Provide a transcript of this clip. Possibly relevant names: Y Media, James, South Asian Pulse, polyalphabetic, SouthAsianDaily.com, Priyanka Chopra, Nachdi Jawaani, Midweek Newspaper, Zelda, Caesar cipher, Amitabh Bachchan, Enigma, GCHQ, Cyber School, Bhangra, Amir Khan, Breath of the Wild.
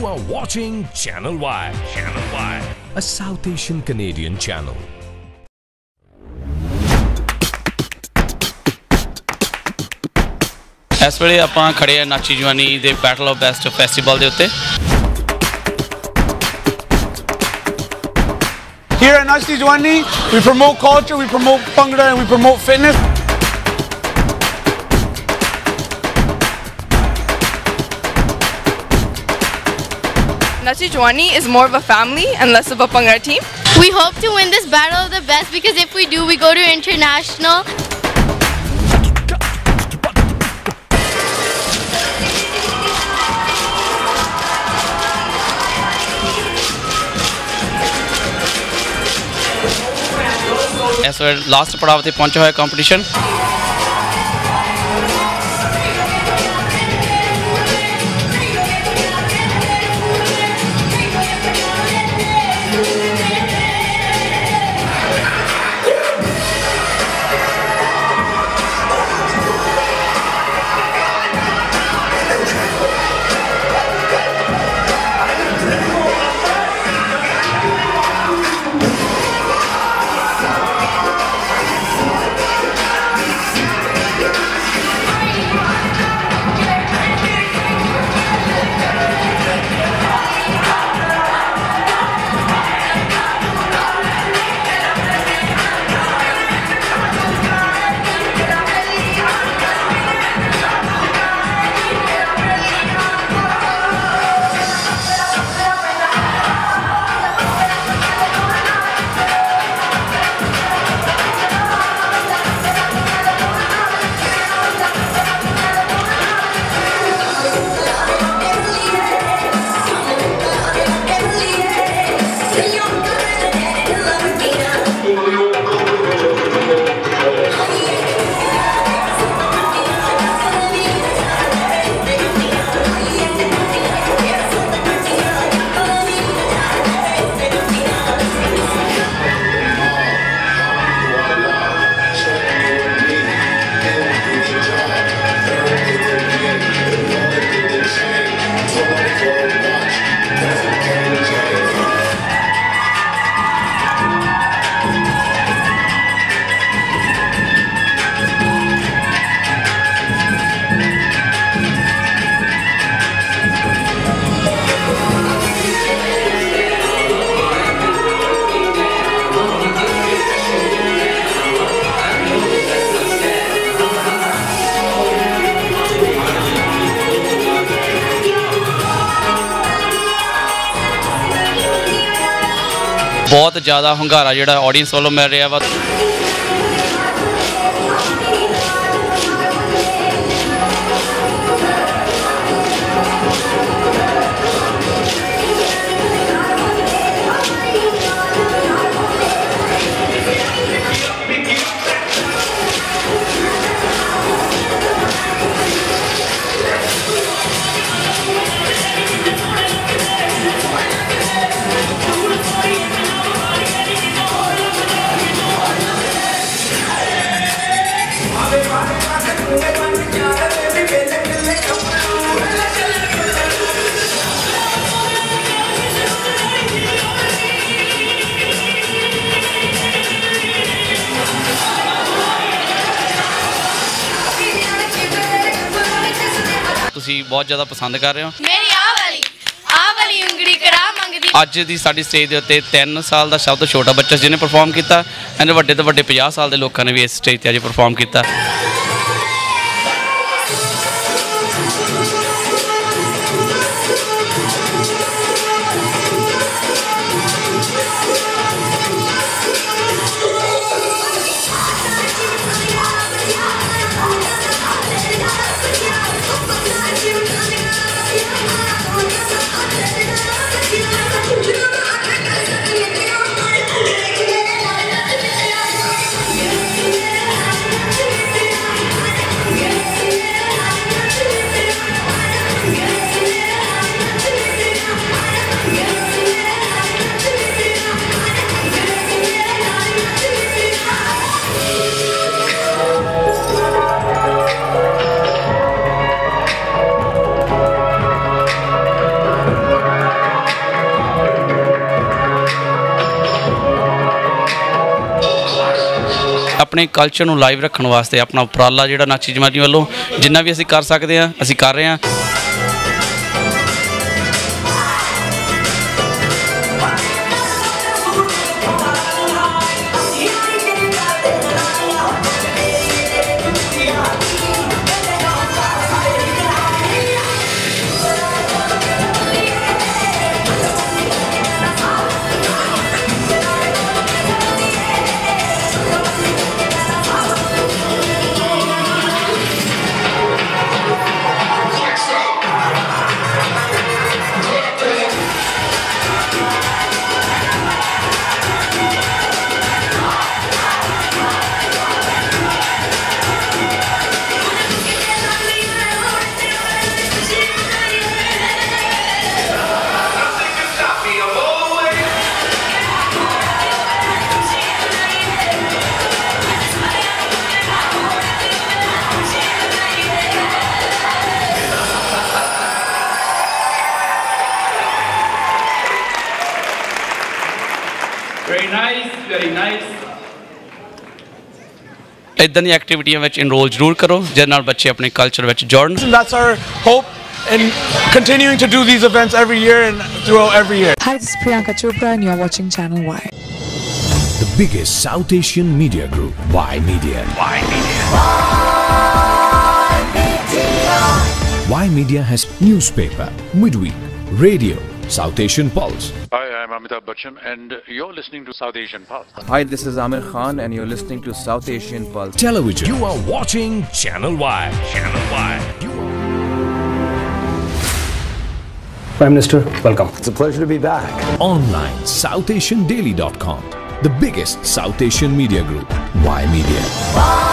You are watching Channel Y. Channel Y, a South Asian Canadian channel. ਇਸ ਵੇਲੇ ਆਪਾਂ ਖੜੇ ਆ ਨਾਚੀ ਜਵਾਨੀ ਦੇ ਬੈਟਲ ਆਫ ਬੈਸਟ ਫੈਸਟੀਵਲ ਦੇ ਉੱਤੇ। Here at Nachdi Jawaani, we promote culture, we promote Bhangra and we promote fitness. Nachdi Jawaani is more of a family and less of a Bhangra team. We hope to win this battle of the best because if we do, we go to international. ਇਸ ਵੇਲੇ last ਪੜਾਅ ਤੇ ਪਹੁੰਚਿਆ ਹੋਇਆ competition. बहुत ज़्यादा हंगारा जो audience वालों मिल रहा वा। ਤੁਸੀਂ ਬਹੁਤ ਜ਼ਿਆਦਾ ਪਸੰਦ ਕਰ ਰਹੇ ਹੋ। ਮੇਰੀ ਆ ਵਾਲੀ ਉਂਗਲੀ ਕਰਾ ਮੰਗਦੀ। ਅੱਜ ਦੀ ਸਾਡੀ ਸਟੇਜ ਦੇ ਉੱਤੇ 3 ਸਾਲ ਦਾ ਸਭ ਤੋਂ ਛੋਟਾ ਬੱਚਾ ਜਿਹਨੇ ਪਰਫਾਰਮ ਕੀਤਾ ਐਂਡ ਵੱਡੇ ਤੋਂ ਵੱਡੇ 50 ਸਾਲ ਦੇ ਲੋਕਾਂ ਨੇ ਵੀ ਇਸ ਸਟੇਜ ਤੇ ਅੱਜ ਪਰਫਾਰਮ ਕੀਤਾ। अपने कल्चर को लाइव रखने वास्ते अपना उपराला जिहड़ा नाची जवानी वालों जिन्ना भी असीं कर सकते हैं असीं कर रहे हैं। ਇਦਾਂ ਦੀ ਐਕਟੀਵਿਟੀਆਂ ਵਿੱਚ ਇਨਰੋਲ ਜ਼ਰੂਰ ਕਰੋ ਜਿਹਦੇ ਨਾਲ ਬੱਚੇ ਆਪਣੇ ਕਲਚਰ ਵਿੱਚ ਜੁੜਨ। That's our hope in continuing to do these events every year and throughout every year. Hi, this is Priyanka Chopra and you are watching Channel Y. The biggest South Asian media group, Y Media. Y Media. Y Media has newspaper, midweek, radio, South Asian Pulse. Hi, I'm Amitabh Bachchan and you're listening to South Asian Pulse. Hi, this is Amir Khan and you're listening to South Asian Pulse. Television. You are watching Channel Y. Channel Y. Prime Minister, welcome. It's a pleasure to be back. Online, SouthAsianDaily.com. The biggest South Asian media group, Y Media.